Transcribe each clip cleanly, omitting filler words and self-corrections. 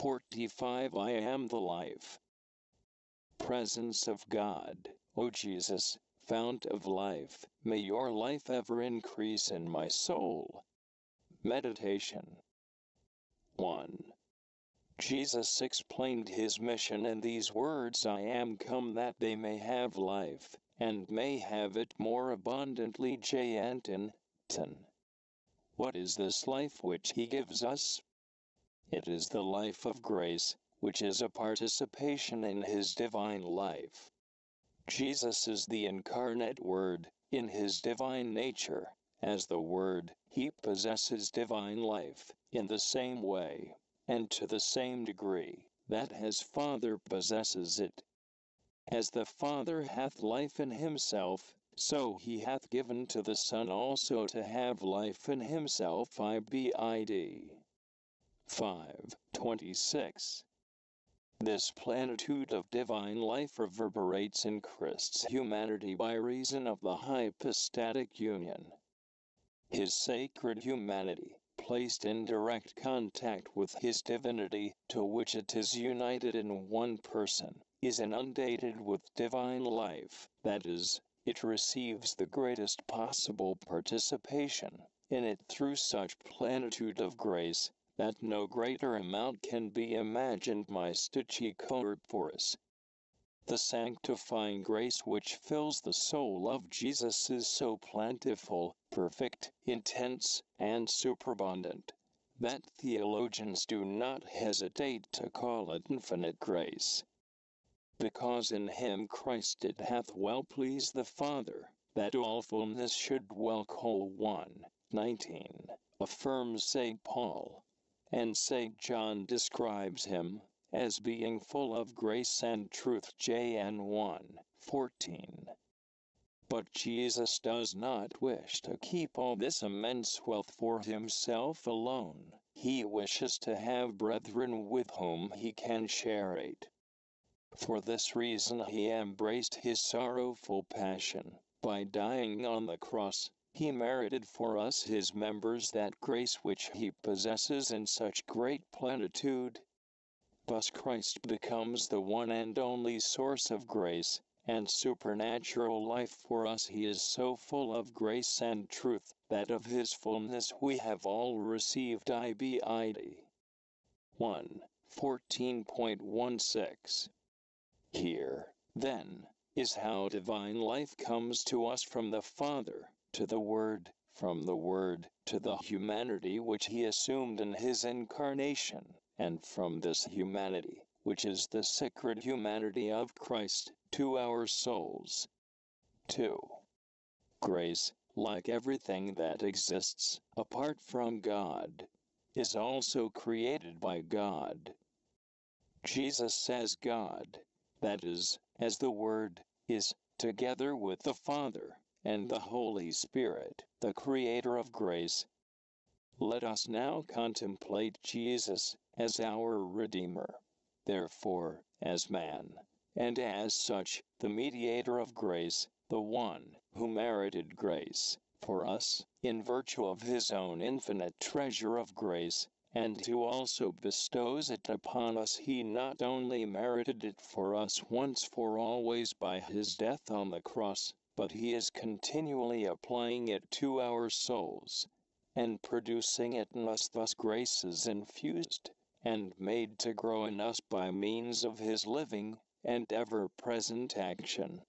45 I am the life. Presence of God, O Jesus, fount of life, may your life ever increase in my soul. Meditation 1. Jesus explained his mission in these words, I am come that they may have life, and may have it more abundantly. J. Antin, 10. What is this life which he gives us? It is the life of grace, which is a participation in his divine life. Jesus is the incarnate Word, in his divine nature. As the Word, he possesses divine life, in the same way, and to the same degree, that his Father possesses it. As the Father hath life in himself, so he hath given to the Son also to have life in himself. Ibid. 5:26. This plenitude of divine life reverberates in Christ's humanity by reason of the hypostatic union. His sacred humanity, placed in direct contact with his divinity, to which it is united in one person, is inundated with divine life, that is, it receives the greatest possible participation in it through such plenitude of grace, that no greater amount can be imagined by Stachys. The sanctifying grace which fills the soul of Jesus is so plentiful, perfect, intense, and superabundant, that theologians do not hesitate to call it infinite grace. Because in him Christ it hath well pleased the Father, that all fullness should dwell. Col. 1:19, affirms St. Paul, and St. John describes him as being full of grace and truth. Jan 1:14. But Jesus does not wish to keep all this immense wealth for himself alone. He wishes to have brethren with whom he can share it. For this reason he embraced his sorrowful passion. By dying on the cross, he merited for us his members that grace which he possesses in such great plenitude. Thus Christ becomes the one and only source of grace and supernatural life for us. He is so full of grace and truth that of his fullness we have all received. Ibid. 1:14.16. Here, then, is how divine life comes to us from the Father to the Word, from the Word to the humanity which he assumed in his incarnation, and from this humanity, which is the sacred humanity of Christ, to our souls. 2. Grace, like everything that exists apart from God, is also created by God. Jesus as God, that is, as the Word, is, together with the Father and the Holy Spirit, the Creator of grace. Let us now contemplate Jesus as our Redeemer, therefore, as man, and as such, the mediator of grace, the one who merited grace for us, in virtue of his own infinite treasure of grace, and who also bestows it upon us. He not only merited it for us once for always by his death on the cross, but he is continually applying it to our souls, and producing it in us. Thus grace is infused and made to grow in us by means of his living and ever-present action.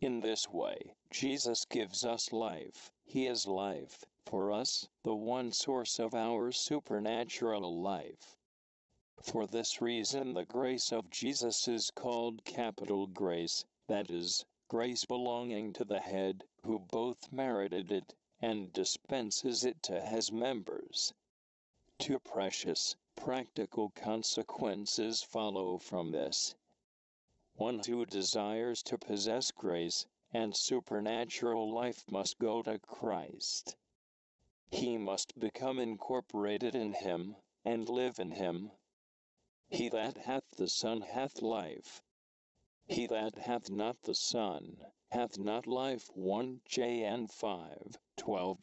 In this way, Jesus gives us life. He is life, for us, the one source of our supernatural life. For this reason the grace of Jesus is called capital grace, that is, grace belonging to the head, who both merited it and dispenses it to his members. Two precious, practical consequences follow from this. One who desires to possess grace and supernatural life must go to Christ. He must become incorporated in him, and live in him. He that hath the Son hath life. He that hath not the Son hath not life. 1 Jan 5:12.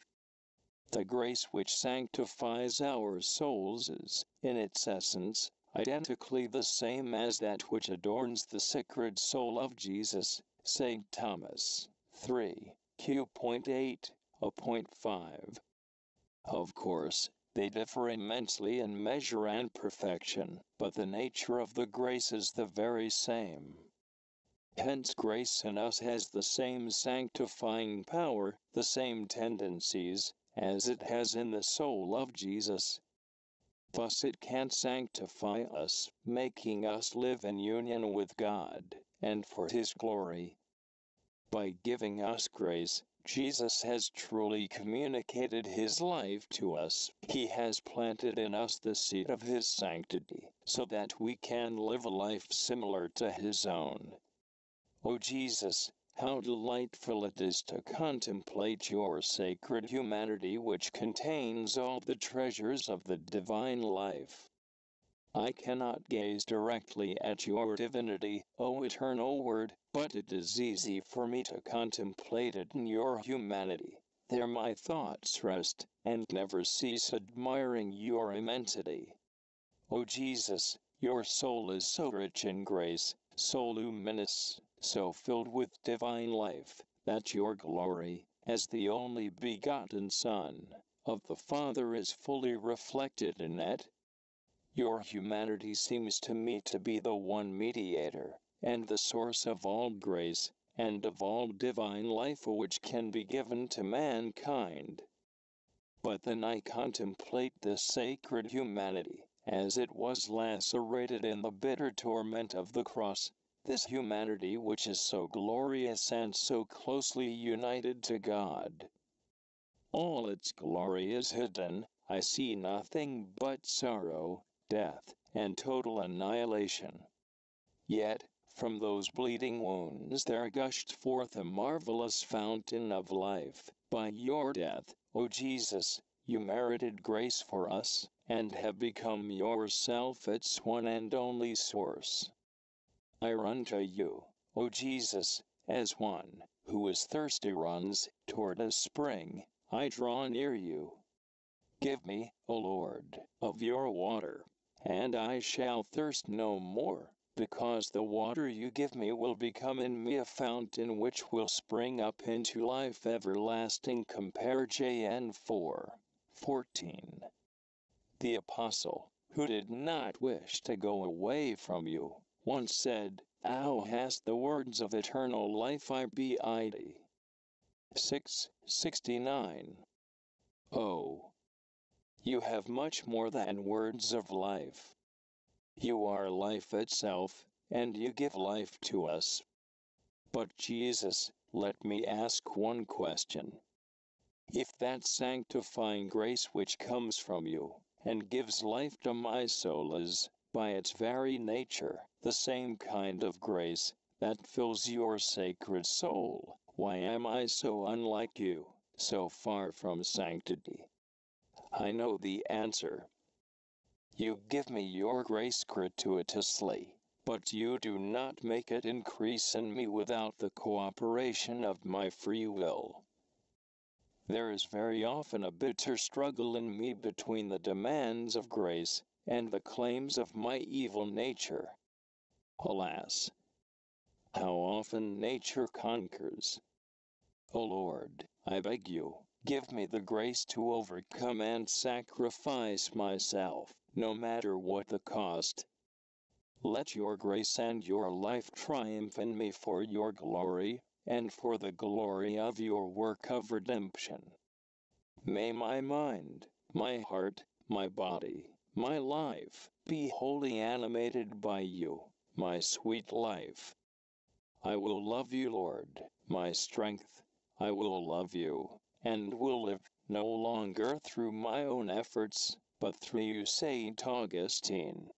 The grace which sanctifies our souls is, in its essence, identically the same as that which adorns the sacred soul of Jesus, St. Thomas, 3, Q.8, A.5. Of course, they differ immensely in measure and perfection, but the nature of the grace is the very same. Hence grace in us has the same sanctifying power, the same tendencies, as it has in the soul of Jesus. Thus it can sanctify us, making us live in union with God, and for His glory. By giving us grace, Jesus has truly communicated His life to us. He has planted in us the seed of His sanctity, so that we can live a life similar to His own. O Jesus, how delightful it is to contemplate your sacred humanity, which contains all the treasures of the divine life. I cannot gaze directly at your divinity, O eternal Word, but it is easy for me to contemplate it in your humanity. There my thoughts rest, and never cease admiring your immensity. O Jesus, your soul is so rich in grace, so luminous, so filled with divine life, that your glory, as the only begotten Son of the Father, is fully reflected in it. Your humanity seems to me to be the one mediator, and the source of all grace, and of all divine life which can be given to mankind. But then I contemplate this sacred humanity, as it was lacerated in the bitter torment of the cross, this humanity which is so glorious and so closely united to God. All its glory is hidden. I see nothing but sorrow, death, and total annihilation. Yet, from those bleeding wounds there gushed forth a marvelous fountain of life. By your death, O Jesus, you merited grace for us, and have become yourself its one and only source. I run to you, O Jesus, as one who is thirsty runs toward a spring. I draw near you. Give me, O Lord, of your water, and I shall thirst no more, because the water you give me will become in me a fountain which will spring up into life everlasting. Compare John 4:14. The apostle, who did not wish to go away from you, once said, "Thou hast the words of eternal life, I bid." 6:69. Oh, you have much more than words of life. You are life itself, and you give life to us. But Jesus, let me ask one question. If that sanctifying grace which comes from you, and gives life to my soul, is, by its very nature, the same kind of grace that fills your sacred soul, why am I so unlike you, so far from sanctity? I know the answer. You give me your grace gratuitously, but you do not make it increase in me without the cooperation of my free will. There is very often a bitter struggle in me between the demands of grace and the claims of my evil nature. Alas, how often nature conquers. O Lord, I beg you, give me the grace to overcome and sacrifice myself, no matter what the cost. Let your grace and your life triumph in me for your glory, and for the glory of your work of redemption. May my mind, my heart, my body, my life, be wholly animated by you, my sweet life. I will love you, Lord, my strength. I will love you, and will live, no longer through my own efforts, but through you, St. Augustine.